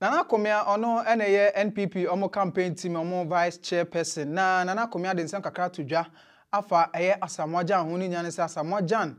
Nana Komia ono NAA NPP omo campaign team omo vice chairperson na Nana Komia de nsan kakra tudwa afa eye Asamoah Gyan honi nyane se Asamoah Gyan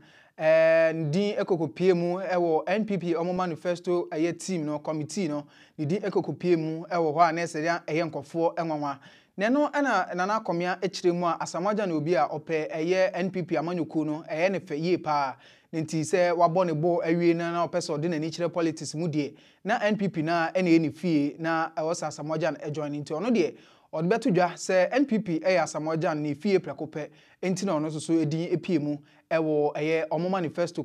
ndin ekokopie mu ewo NPP omo manifesto eye team no committee no ndin ekokopie mu ewo ho aneseria eye nkofo enwanwa neno ena Nana Komia echire mu a Asamoah Gyan obi a ope eye NPP amanyoku no eye ne fe ye pa nti se wabone bo ewie na opeso de na ni chire politics mu die na NPP na ene ni fie na ewosa Asamoah Gyan ejoin nti ono de odbetudwa se NPP eya Asamoah Gyan ni fie prekope nti na ono soso edin epie mu ewo eye omo manifesto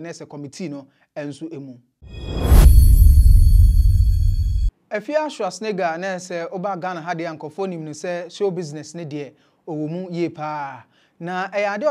nese committee no enso emu efia Schwarzenegger nese oba Ghana hade ankofoni mu se show business ne de owumu ye pa na eyade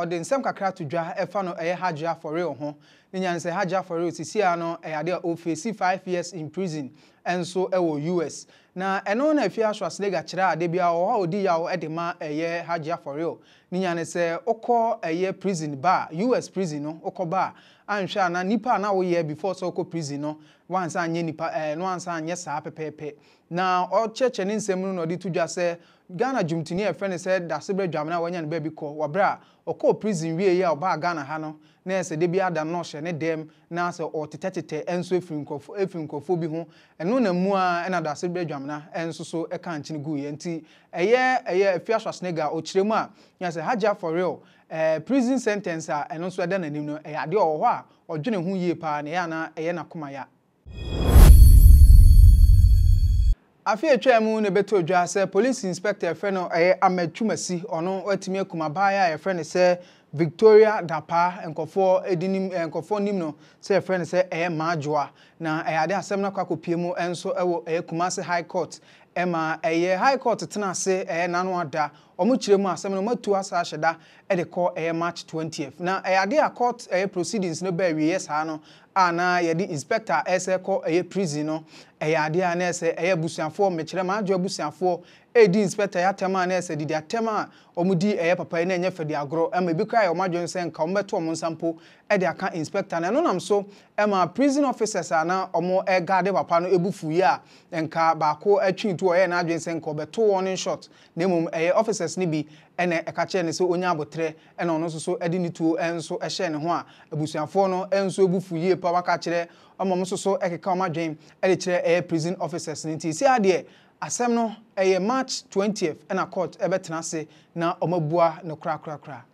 odensem kakra tudwa efa no eye Hajia for real ho nyanse Hajia for real sisi ano eyade office 5 years in prison enso ewo US na eno na afia Schwarzenegger kira ade bia wo odi yawo edema eye Hajia for real nyanse okọ eye prison ba US prison no okọ ba anhwa na nipa na wo ye before so okọ prison no once anye nipa no once anye saa pepepe na o cheche ni nsem no odi tudwa se Ghana jumtini e fene se da sebre dwamna wanya ne baby ko wabra okọ prison wie ye oba Ghana ha no na se de bia da no hye ne dem na se o tetetete enso efinkofo bi ho eno na mu a na da sebre dwamna enso so e kan kyin gu ye nti eye afia Schwarzenegger o kyerem a nya se Hajia for real prison sentence a eno so da nanim no e ade o ho a odwene ho ye pa na ya na eye na koma ya afia twemu ne beto dwa se police inspector fe no Ahmed Chumasi ono otimi akumabaya ye fe ne se Victoria Dapa enkofo edinim enkofo nim no se fe ne se majoa na ade asem na kwakopie mu enso ewo Kumasi High Court ema High Court tena se nanu ada omo kiremu asem no matu asa ahyeda de ko March 20th na ade a court proceedings no ba wiye saa no ana ye di inspector ese ko prison no ade a na ese busuafo me kirema adwo busuafo di inspector ya tema na ese di dia tema omo di papa na enye fedi agro ema bi kai omo adwo nsen ka omo beto omo nsampo de aka inspector na no nam so ema prison officers ana omo guard papa no ebufu yi a nka baako atwi oye na adwensen ko beto warning shot nemum officers ni bi ene ekache ne so onya abotre ene ono so so edi nituo enso ehye ne ho a abusuafo no enso ebufu yie pa waka kire omom so so ekeka omadwen ede kire prison officers ni ti si ade asem no March 20th ena court ebetena se na omabua ne kra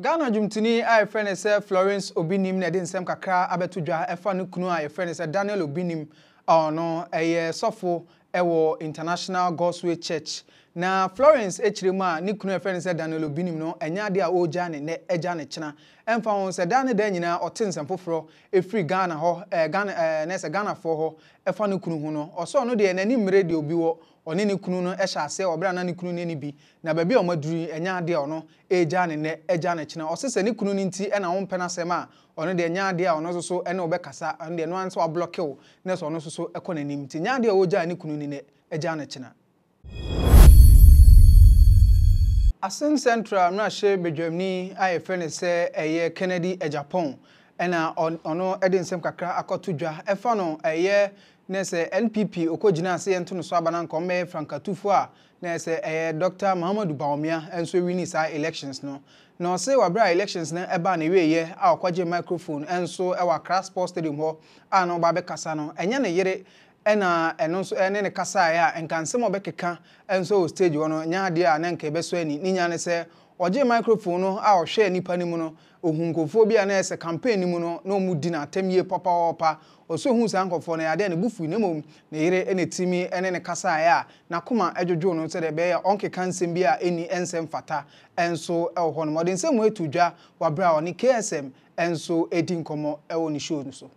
Ghana jumtini a friend se Florence Obinim ne de nsem kakra abetodwa efa no kunu a friend se Daniel Obinim ono sofo ewo International Gospel Church na Florence echirema ni kunu efe ne se Daniel Obinim no enya de a oja ne ne eja ne kina emfa ho se Daniel da nyina otensen foforo efri Ghana ho Ghana ne se Ghana fo ho efa no kunu hu no oso no de nani mrede obi wo oni ne kunu no ehya se obra na ne kunu ne ni bi na ba bi omaduri enya de ono eja ne ne eja ne kina osese ne kunu ni nti ena won pena sema ono de nya de ono so so ene obekasa ono de no anse wa block o ne so ono so so ekonani nti nya de oja ne kunu ni ne eja ne kina Asin Central na she bedwamni ayefene se Kennedy Japan ena ono edinsem kakra akotudwa efa no nese NPP okojina se ento no so abana nkomme frankatufo a nese Dr. Muhammadu Bawomia enso wini sa elections no no se wabra elections na eba na weye a okoje microphone enso ewa Accra Sports Stadium ho ano ba be kasa no enya ne yere ena enonso ene ne kasa ya enka nsemo bekeka enso stage wono nya ade a na enka beso ani ninya ne se oje microphone no a ohwe nipa ni mu no ohunkofo bia na ese campaign ni mu no na omudi na atamye papa oso hu san kofo na ade na bufu ne mom na yire ene timi ene ne kasa ya na koma ejojo no se de be ya onke kansem bia eni ensem fata enso ehwo no modin sem etudwa wabra oni KSM enso edin komo ewo ni show nso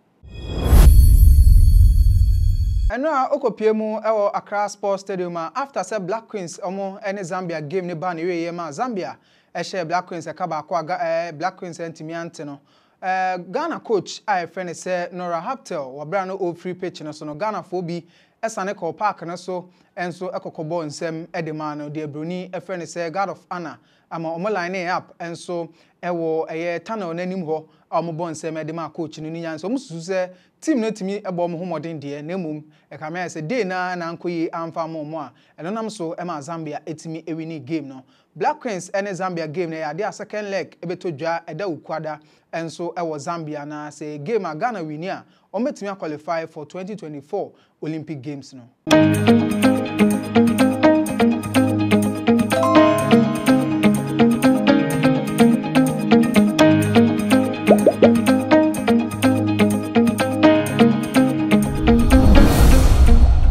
eno a okopie mu ewo Accra Sports Stadium after say Black Queens omo ene Zambia game ne ba ne weye ma Zambia ehye Black Queens akaba akwa Black Queens entimi ante no Ghana coach I friend say Nora Haptel wabra no o free pitch no so no Ghana fo bi esane ko park no so enso ekokobo nsem edema no de bruni e friend say God of Honor ama omo line up and so ewo eye tunnel nanim ho omo bon se me de ma coach no nyan so mususu se team no timi ebo mo homodin de na mum e ka me se dey na ankoyi amfa mo mo a eno nam so e ma Zambia etimi ewini game no Black Queens ene Zambia game na ya de second leg ebeto dwa eda ukwada and so ewo Zambia na se game a Ghana wini a ometimi qualify for 2024 Olympic Games no